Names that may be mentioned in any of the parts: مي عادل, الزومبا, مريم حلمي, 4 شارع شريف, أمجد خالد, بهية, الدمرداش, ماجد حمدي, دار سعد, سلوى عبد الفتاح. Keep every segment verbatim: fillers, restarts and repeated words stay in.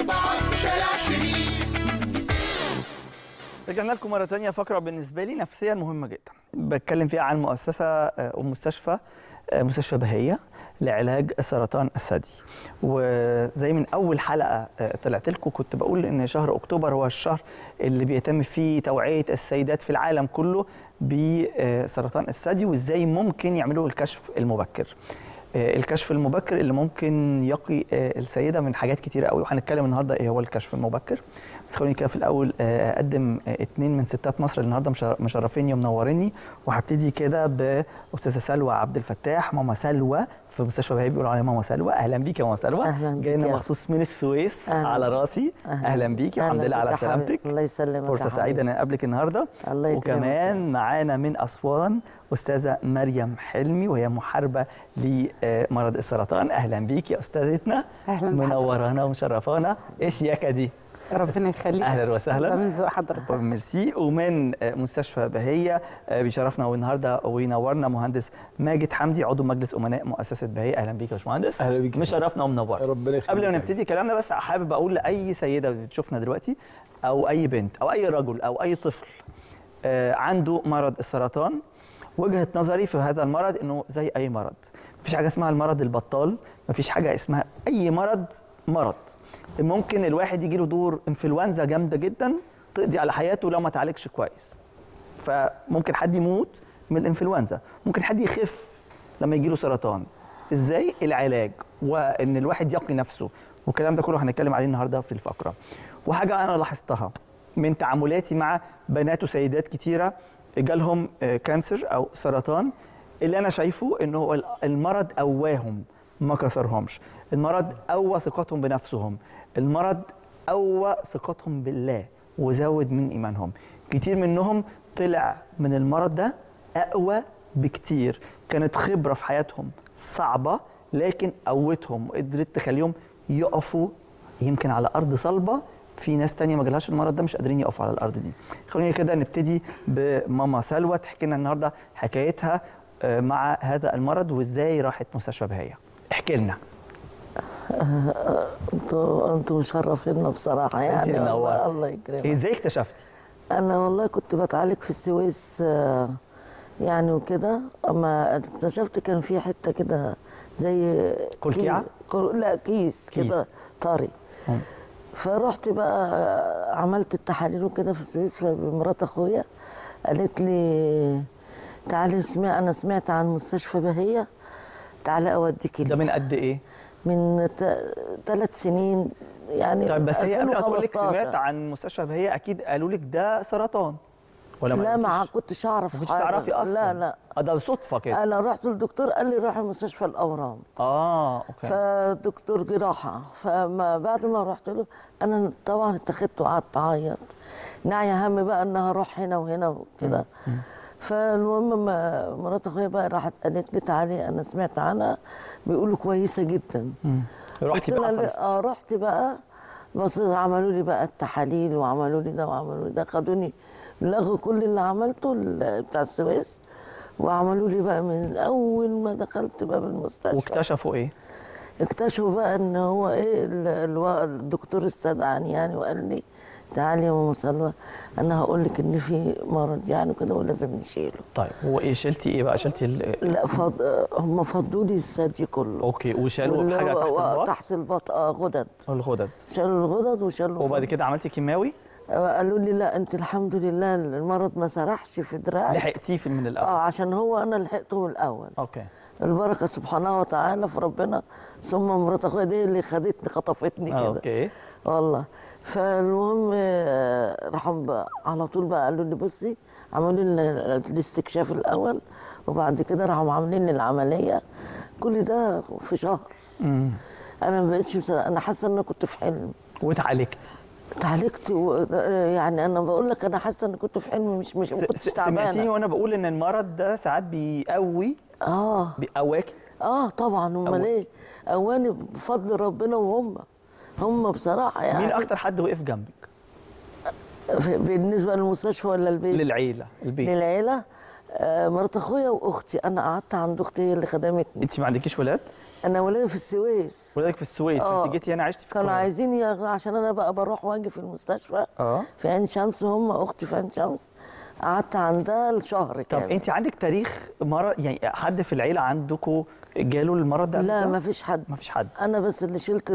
أربعة شارع شريف. رجعنا لكم مرة تانية. فقرة بالنسبة لي نفسيا مهمة جدا، بتكلم فيها عن مؤسسة ومستشفى، مستشفى بهية لعلاج سرطان الثدي. وزي من اول حلقه طلعت لكم كنت بقول ان شهر اكتوبر هو الشهر اللي بيتم فيه توعيه السيدات في العالم كله بسرطان الثدي، وازاي ممكن يعملوا الكشف المبكر. الكشف المبكر اللي ممكن يقي السيده من حاجات كتيره قوي، وهنتكلم النهارده ايه هو الكشف المبكر. بس خلوني كده في الاول اقدم اتنين من ستات مصر اللي النهارده مشرفيني ومنوريني، وهبتدي كده باستاذه سلوى عبد الفتاح، ماما سلوى في مستشفى بهية بيقولوا عليها ماما سلوى. اهلا بيكي يا ماما سلوى، جايه لنا مخصوص من السويس على راسي. اهلا, أهلاً بيكي، الحمد لله على سلامتك. الله يسلمك، فرصه سعيده ان اقابلك النهارده. الله يكرمك. وكمان معانا من اسوان استاذه مريم حلمي، وهي محاربه لمرض السرطان. اهلا بيكي يا استاذتنا، منورانا ومشرفانا. ايش ياكا دي؟ ربنا يخليك. اهلا وسهلا، من ذوق حضرتك. ميرسي. ومن مستشفى بهية بيشرفنا والنهارده وينورنا مهندس ماجد حمدي، عضو مجلس امناء مؤسسه بهية. اهلا بيك يا باشمهندس. اهلا بيك، مشرفنا ومنورنا، ربنا يخليك. قبل ما نبتدي كلامنا بس حابب اقول لاي سيده بتشوفنا دلوقتي، او اي بنت او اي رجل او اي طفل عنده مرض السرطان، وجهه نظري في هذا المرض انه زي اي مرض، مفيش حاجه اسمها المرض البطال، مفيش حاجه اسمها اي مرض مرض. ممكن الواحد يجي له دور انفلونزا جامده جدا تقضي على حياته لو ما تعالجش كويس. فممكن حد يموت من الانفلونزا، ممكن حد يخف لما يجي له سرطان. ازاي العلاج وان الواحد يقي نفسه، والكلام ده كله هنتكلم عليه النهارده في الفقره. وحاجه انا لاحظتها من تعاملاتي مع بنات وسيدات كتيره جالهم كانسر او سرطان، اللي انا شايفه انه المرض قواهم ما كسرهمش، المرض قوى ثقتهم بنفسهم، المرض قوى ثقتهم بالله وزود من ايمانهم. كتير منهم طلع من المرض ده اقوى بكتير، كانت خبره في حياتهم صعبه لكن قوتهم وقدرت تخليهم يقفوا يمكن على ارض صلبه. في ناس تانية ما جالهاش المرض ده مش قادرين يقفوا على الارض دي. خلينا كده نبتدي بماما سلوى تحكي لنا النهارده حكايتها مع هذا المرض وازاي راحت مستشفى بهية. احكي لنا. انتوا انتوا مشرفينا بصراحه، يعني الله يكرمك. ازاي اكتشفتي؟ انا والله كنت بتعالج في السويس يعني وكده، اما اكتشفت كان في حته كده زي كلكيعه؟ لا كيس كده طري. فروحت بقى عملت التحاليل وكده في السويس، فمرات اخويا قالت لي تعالي سمع انا سمعت عن مستشفى بهية، تعالى اوديك. ده من قد ايه؟ من ثلاث سنين يعني. طيب بس هي قبل ما تقول لك سمعت عن مستشفى بهية اكيد قالوا لك ده سرطان ولا ما؟ لا ما كنتش اعرف، ما كنتش تعرفي اصلا؟ لا لا، ده صدفه كده. انا رحت للدكتور قال لي روحي مستشفى الاورام. اه اوكي. فدكتور جراحه، فما بعد ما رحت له انا طبعا اتخذت وقعدت اعيط، ناعيه هم بقى ان هروح هنا وهنا وكده. فالمهم مرات اخويا بقى راحت قالت لي تعالي انا سمعت عنها بيقولوا كويسه جدا. رحتي بقى؟ اه رحت بقى، بس عملوا لي بقى التحاليل وعملوا لي ده وعملوا لي ده، خدوني لغوا كل اللي عملته بتاع السويس وعملوا لي بقى من اول ما دخلت بقى بالمستشفى. واكتشفوا ايه؟ اكتشفوا بقى ان هو ايه، الدكتور استدعاني يعني وقال لي تعالي يا ماما سلوى انا هقول لك ان في مرض يعني كده ولازم نشيله. طيب وايه شلتي؟ ايه بقى شلتي ال... لا فض... هم فضوا لي الثدي كله. اوكي. وشالوا حاجه تحت البطن؟ تحت البطن اه غدد. الغدد شالوا، الغدد وشالوا. وبعد كده عملتي كيماوي؟ قالوا لي لا انت الحمد لله المرض ما سرحش في دراعك. لحقتيه من الاول؟ اه عشان هو انا لحقته من الاول. اوكي. البركه سبحانه وتعالى في ربنا، ثم مرات اخويا دي اللي خدتني خطفتني كده. اوكي والله. فالمهم راحوا على طول بقى قالوا لي بصي، عملوا لي الاستكشاف الاول وبعد كده راحوا عاملين لي العمليه. كل ده في شهر. امم انا ما بقتش، انا حاسه ان انا كنت في حلم. واتعالجت؟ اتعالجت و... يعني انا بقول لك انا حاسه ان كنت في حلم، مش مش ما كنتش تعبانه. سمعتيني وانا بقول ان المرض ده ساعات بيقوي. اه بيقواكي؟ اه طبعا. امال ايه؟ قواني بفضل ربنا، وهم هم بصراحه يعني. مين اكتر حد وقف جنبك؟ بالنسبه للمستشفى ولا البيت؟ للعيله. البيت للعيله. آه مرات اخويا واختي. انا قعدت عند اختي هي اللي خدمتني. انت ما عندكيش ولاد؟ انا ولادي في السويس. ولادك في السويس؟ انت جيتي هنا عشتي في القاهره؟ كانوا عايزين عشان انا بقى بروح واجي في المستشفى اه في عين شمس، هم اختي في عين شمس، قعدت عندها شهر كامل. طب انت عندك تاريخ مرض، يعني حد في العيله عندكم جاله المرض ده؟ لا ما فيش حد، ما فيش حد. انا بس اللي شلت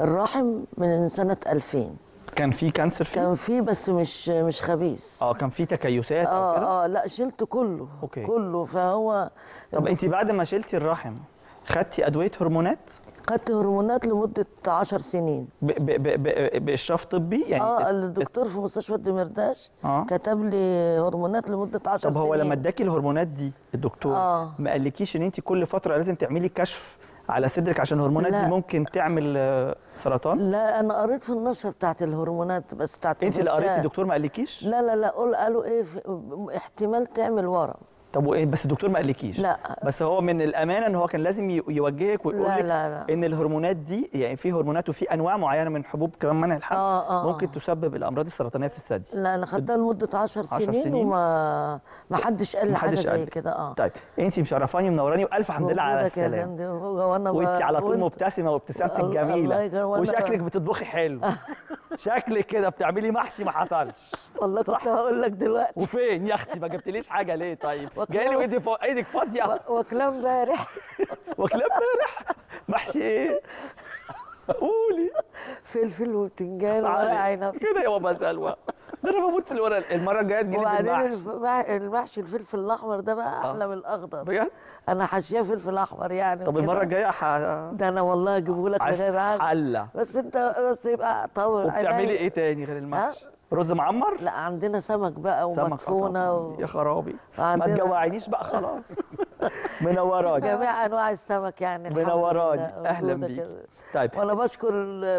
الرحم من سنه ألفين. كان في كانسر فيه؟ كان في بس مش مش خبيث. اه كان في تكيسات او كده؟ اه اه لا شلت كله. أوكي. كله. فهو طب انت بعد ما شلتي الرحم خدتي ادويه هرمونات؟ خدت هرمونات لمده عشر سنين باشراف طبي يعني؟ اه الدكتور في مستشفى الدمرداش آه. كتب لي هرمونات لمده عشر سنين. طب هو لما اداكي الهرمونات دي الدكتور آه. ما قالكيش ان انت كل فتره لازم تعملي كشف على صدرك عشان الهرمونات دي ممكن تعمل سرطان؟ لا انا قريت في النشره بتاعت الهرمونات بس بتاعت انت اللي قريتي. الدكتور ما قالكيش؟ لا لا لا قول قالوا ايه احتمال تعمل ورم. طب وايه بس الدكتور ما قالكيش؟ لا بس هو من الامانه ان هو كان لازم يوجهك ويقول لك ان الهرمونات دي يعني في هرمونات وفي انواع معينه من حبوب كمان منع الحمل آه آه. ممكن تسبب الامراض السرطانيه في الثدي. لا انا خدتها لمده عشر سنين وما ما حدش قال لي حاجه زي كده اه. طيب انت مشرفاني منوراني والف حمد لله على السلامه. وانا وانت على طول مبتسمه وابتسامتك جميله وشكلك بتطبخي حلو. شكلك كده بتعملي محشي ما حصلش. والله كنت هقول لك دلوقتي. وفين يا اختي ما جبتليش حاجه ليه طيب؟ جاي لي ايدك فاضيه. وكلام امبارح وكلام امبارح محشي ايه؟ قولي فلفل وبتنجان ورق عنب كده يابا سلوى. ده انا بموت في الورق. المره الجايه تجيلي بالمحشي. وبعدين المحشي الفلفل الاحمر ده بقى احلى من الاخضر بجد. انا حاشيه فلفل احمر يعني. طب المره الجايه ح... ده انا والله اجيبه لك من غير حاجه بس انت بس يبقى طول. بتعملي ايه تاني غير المحشي؟ رز معمر؟ لا عندنا سمك بقى ومدفونه و... يا خرابي ما تجوعينيش بقى خلاص. منوراني جميع انواع السمك يعني. منوراني اهلا بيك. طيب وانا بشكر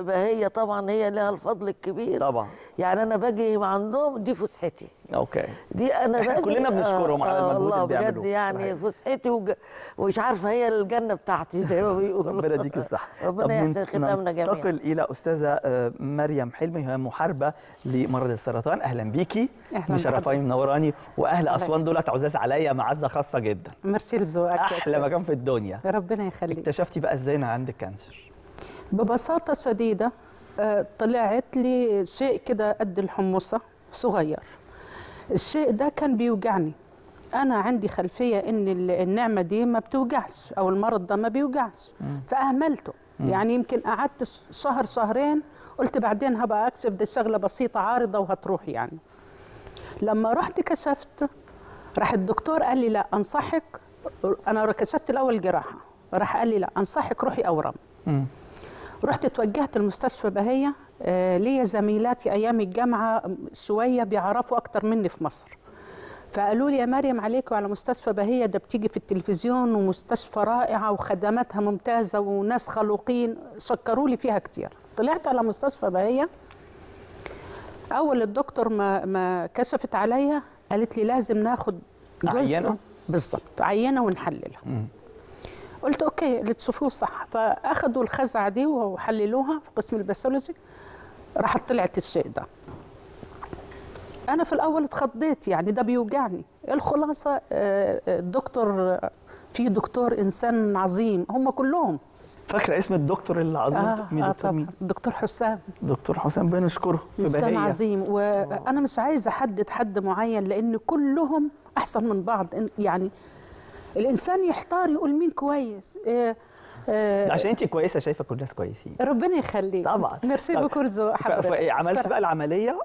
بهية طبعا هي لها الفضل الكبير طبعا يعني. انا باجي عندهم دي فسحتي. اوكي دي انا باجي احنا كلنا بنشكرهم آه على المجهود اللي بيعملوه بجد يعني. فسحتي وج... ومش عارفه هي الجنه بتاعتي زي ما بيقولوا. ربنا يديك الصحه. ربنا يحسن ختامنا جميعا. ننتقل الى استاذه مريم حلمي هي محاربه لمرض السرطان. اهلا بيكي. مشرفاني منوراني واهل اسوان دولت عزاز عليا معزه خاصه جدا. ميرسي لذوقك. احلى مكان في الدنيا ربنا يخليك. اكتشفتي بقى ازاي ان عندك كانسر؟ ببساطة شديدة طلعت لي شيء كده قد الحمصة صغير. الشيء ده كان بيوجعني. أنا عندي خلفية إن النعمة دي ما بتوجعش أو المرض ده ما بيوجعش فأهملته يعني. يمكن قعدت شهر شهرين قلت بعدين هبقى أكشف دي شغلة بسيطة عارضة وهتروح يعني. لما رحت كشفت راح الدكتور قال لي لا أنصحك. أنا كشفت الأول جراحة راح قال لي لا أنصحك روحي أورام. رحت توجهت المستشفى بهية. آه ليا زميلاتي أيام الجامعة شوية بيعرفوا أكتر مني في مصر فقالوا لي يا مريم عليكم على مستشفى بهية ده بتيجي في التلفزيون ومستشفى رائعة وخدماتها ممتازة وناس خلوقين. شكروا لي فيها كتير. طلعت على مستشفى بهية أول الدكتور ما, ما كشفت عليا قالت لي لازم ناخد جزء عينة بالظبط عينة ونحللها. م. قلت اوكي اللي تشوفوه صح. فاخدوا الخزعه دي وحللوها في قسم الباثولوجي. راح طلعت الشيء ده. انا في الاول اتخضيت يعني ده بيوجعني. الخلاصه الدكتور في دكتور انسان عظيم هم كلهم. فاكره اسم الدكتور العظيم؟ آه مين آه دكتور مين؟ دكتور حسام. دكتور حسام بنشكره في بهية انسان عظيم. وانا مش عايزه احدد حد معين لان كلهم احسن من بعض يعني. الانسان يحتار يقول مين كويس. آه آه عشان انت كويسه شايفه كل الناس كويسين ربنا يخليك. طبعا ميرسي بكل ذوق حضرتك. عملت بقى العمليه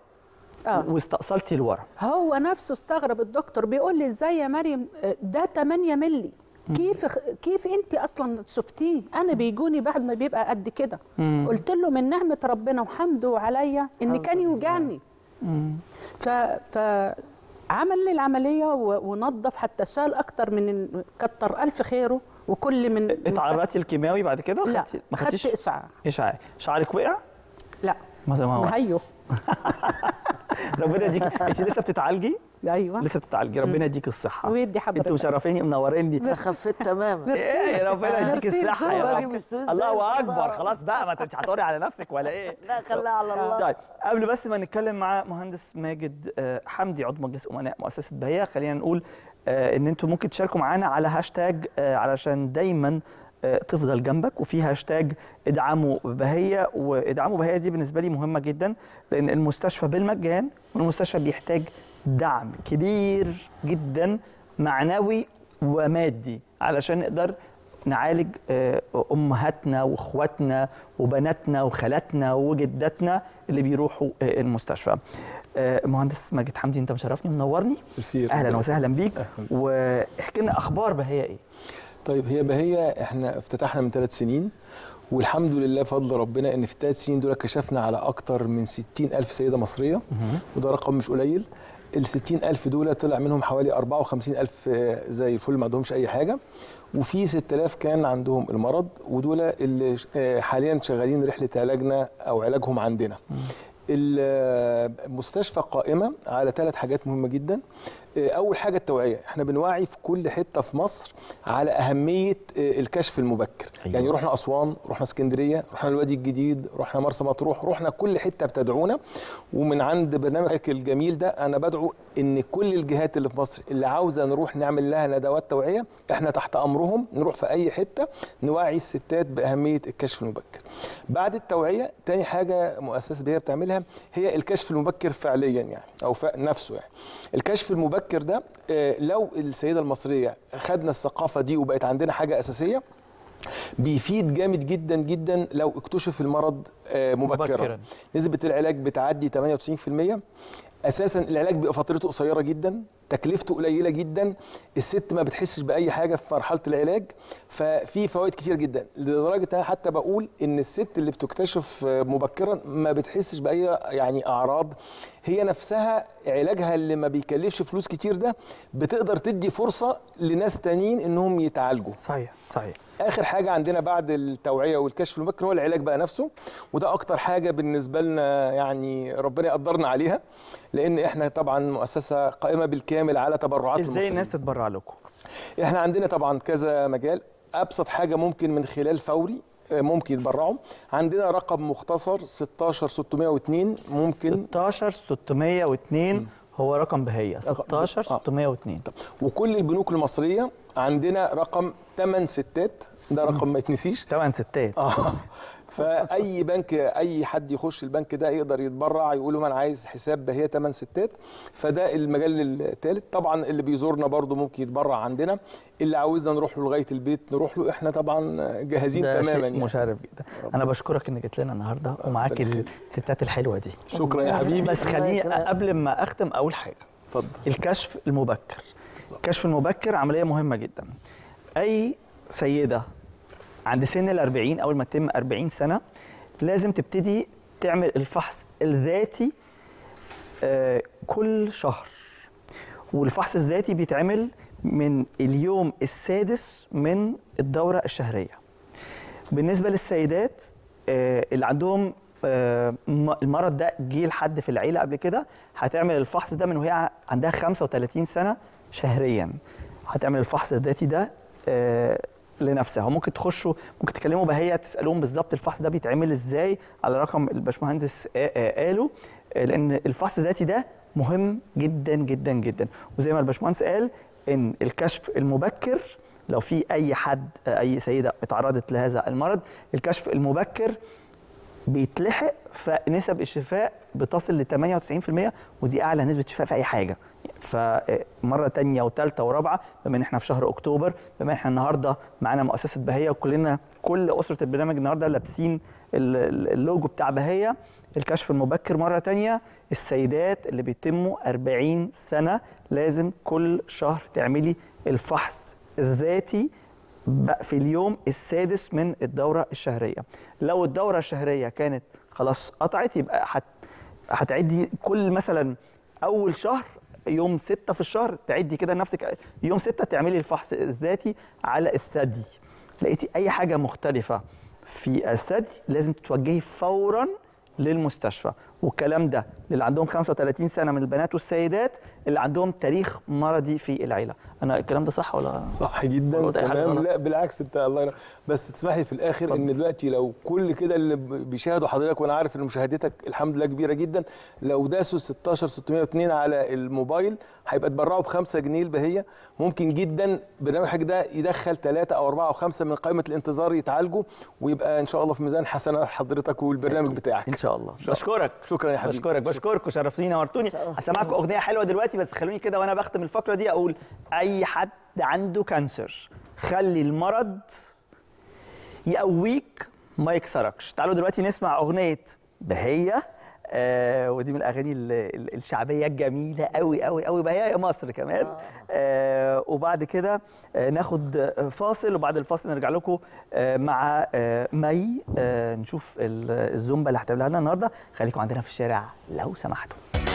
آه. واستأصلتي الورم. هو نفسه استغرب الدكتور بيقول لي ازاي يا مريم ده ثمانية مللي كيف كيف انت اصلا شفتيه؟ انا بيجوني بعد ما بيبقى قد كده. قلت له من نعمه ربنا وحمده عليا ان كان يوجعني. ف ف عمل لي العمليه ونظف حتى شال اكتر من كتر الف خيره. وكل من اتعرضتي الكيماوي بعد كده؟ لا ما خدتش اشعاع. اشعاع شعرك وقع؟ لا ما هيو. ربنا يديك. انت لسه بتتعالجي؟ ايوه لسه بتتعالجي. ربنا يديك الصحه. ويدي حضرتك. انتوا مشرفيني منوريني. انا خفيت تماما. ايه ربنا يديك الصحه يا الله اكبر. خلاص بقى ما انت مش هتقولي على نفسك ولا ايه؟ لا خليها على الله. طيب قبل بس ما نتكلم مع مهندس ماجد حمدي عضو مجلس امناء مؤسسه بهية خلينا نقول ان انتوا ممكن تشاركوا معانا على هاشتاج علشان دايما تفضل جنبك، وفي هاشتاج ادعموا بهية. وادعموا بهية دي بالنسبة لي مهمة جدا، لأن المستشفى بالمجان والمستشفى بيحتاج دعم كبير جدا معنوي ومادي علشان نقدر نعالج أمهاتنا وإخواتنا وبناتنا وخالاتنا وجداتنا اللي بيروحوا المستشفى. مهندس ماجد حمدي، أنت مشرفني منورني، أهلا وسهلا بيك. واحكي لنا أخبار بهية إيه؟ طيب، هي بهية إحنا افتتحنا من ثلاث سنين والحمد لله بفضل ربنا إن في الثلاث سنين دول كشفنا على أكتر من ستين ألف سيدة مصرية، وده رقم مش قليل. ال ستين ألف دول طلع منهم حوالي أربعة وخمسين ألف زي الفل ما عندهمش أي حاجة، وفي ستة آلاف كان عندهم المرض، ودول اللي حاليا شغالين رحلة علاجنا أو علاجهم عندنا. المستشفى قائمة على ثلاث حاجات مهمة جدا. أول حاجة التوعية، احنا بنوعي في كل حتة في مصر على أهمية الكشف المبكر. أيوة. يعني رحنا أسوان، رحنا اسكندرية، رحنا الوادي الجديد، رحنا مرسى مطروح، رحنا كل حتة بتدعونا. ومن عند برنامجك الجميل ده أنا بدعو إن كل الجهات اللي في مصر اللي عاوزة نروح نعمل لها ندوات توعية احنا تحت أمرهم، نروح في أي حتة نوعي الستات بأهمية الكشف المبكر. بعد التوعية تاني حاجة مؤسسة بهية بتعملها هي الكشف المبكر فعليا، يعني أو نفسه يعني الكشف المبكر ده. لو السيدة المصرية خدنا الثقافة دي وبقت عندنا حاجة أساسية بيفيد جامد جدا جدا. لو اكتشف المرض مبكرا نسبة العلاج بتعدي ثمانية وتسعين في المية. أساسا العلاج بيبقى فترته قصيرة جدا، تكلفته قليلة جدا، الست ما بتحسش بأي حاجة في مرحلة العلاج، ففي فوائد كتير جدا. لدرجة أنا حتى بقول إن الست اللي بتكتشف مبكرا ما بتحسش بأي يعني أعراض، هي نفسها علاجها اللي ما بيكلفش فلوس كتير ده بتقدر تدي فرصة لناس تانيين إنهم يتعالجوا. صحيح صحيح. آخر حاجة عندنا بعد التوعية والكشف المبكر هو العلاج بقى نفسه، وده أكتر حاجة بالنسبة لنا يعني ربنا يقدرنا عليها، لأن إحنا طبعا مؤسسة قائمة بالكامل على تبرعات المصريين. إزاي الناس تتبرع لكم؟ إحنا عندنا طبعا كذا مجال، أبسط حاجة ممكن من خلال فوري ممكن يتبرعوا. عندنا رقم مختصر ستاشر ستمية واتنين، ممكن ستاشر ستمية واتنين هو رقم بهية، ستاشر ستمية واتنين. وكل البنوك المصرية عندنا رقم تمن ستات، ده رقم ما يتنسيش، تمن ستات. اه فاي بنك، اي حد يخش البنك ده يقدر يتبرع، يقول لهم انا عايز حساب بهية تمن ستات. فده المجال الثالث. طبعا اللي بيزورنا برده ممكن يتبرع عندنا، اللي عاوزنا نروح له لغايه البيت نروح له، احنا طبعا جاهزين تماما. يعني مشرف جدا. انا بشكرك انك جيت لنا النهارده ومعاك الستات الحلوه دي. شكرا يا حبيبي. بس خليني قبل ما اختم اقول حاجه. اتفضل. الكشف المبكر، الكشف المبكر عمليه مهمه جدا. اي سيده عند سن الأربعين، أول ما تتم أربعين سنة لازم تبتدي تعمل الفحص الذاتي كل شهر. والفحص الذاتي بيتعمل من اليوم السادس من الدورة الشهرية. بالنسبة للسيدات اللي عندهم المرض ده جه لحد في العيلة قبل كده، هتعمل الفحص ده من وهي عندها خمسة وتلاتين سنة شهريا. هتعمل الفحص الذاتي ده لنفسها. ممكن تخشوا، ممكن تكلموا بهية تسألهم بالظبط الفحص ده بيتعمل ازاي على رقم الباشمهندس قاله، لأن الفحص الذاتي ده مهم جدا جدا جدا. وزي ما الباشمهندس قال إن الكشف المبكر، لو في أي حد أي سيدة اتعرضت لهذا المرض، الكشف المبكر بيتلحق، فنسب الشفاء بتصل ل تمانية وتسعين في المية، ودي أعلى نسبة شفاء في أي حاجة. فمرة تانية وتالتة ورابعة، بما إن إحنا في شهر أكتوبر، بما إن إحنا النهاردة معانا مؤسسة بهية وكلنا كل أسرة البرنامج النهاردة لابسين اللوجو بتاع بهية. الكشف المبكر مرة تانية، السيدات اللي بيتموا أربعين سنة لازم كل شهر تعملي الفحص الذاتي في اليوم السادس من الدورة الشهرية. لو الدورة الشهرية كانت خلاص قطعت، يبقى هتعدي كل مثلا أول شهر يوم ستة في الشهر، تعدي كده نفسك يوم ستة تعملي الفحص الذاتي على الثدي. لقيتي أي حاجة مختلفة في الثدي لازم تتوجهي فورا للمستشفى، والكلام ده اللي عندهم خمسة وثلاثين سنه من البنات والسيدات اللي عندهم تاريخ مرضي في العيله. انا الكلام ده صح ولا؟ صح جدا ولا تمام. لا بالعكس انت الله يرحمه، بس تسمح لي في الاخر طبعا. ان دلوقتي لو كل كده اللي بيشاهدوا حضرتك، وانا عارف ان مشاهدتك الحمد لله كبيره جدا، لو داسوا ستاشر ستمية واتنين على الموبايل هيبقى اتبرعوا ب خمسة جنيه لبهية. ممكن جدا برنامجك ده يدخل ثلاثة او أربعة او خمسة من قائمه الانتظار يتعالجوا، ويبقى ان شاء الله في ميزان حسنات حضرتك والبرنامج بتاعك ان شاء الله. بشكرك، شكرا يا حبيبي، بشكرك بشكرك وشرفتيني نورتوني. هسمعكم اغنيه حلوه دلوقتي، بس خلوني كده وانا بختم الفقره دي اقول اي حد عنده كانسر خلي المرض يقويك ما يكسركش. تعالوا دلوقتي نسمع اغنيه بهية، آه ودي من الاغاني الشعبيه الجميله قوي قوي قوي، بهية يا مصر كمان. آه وبعد كده آه ناخد فاصل، وبعد الفاصل نرجع لكم آه مع آه مي، آه نشوف الزومبا اللي هتعملها لنا النهارده. خليكم عندنا في الشارع لو سمحتوا.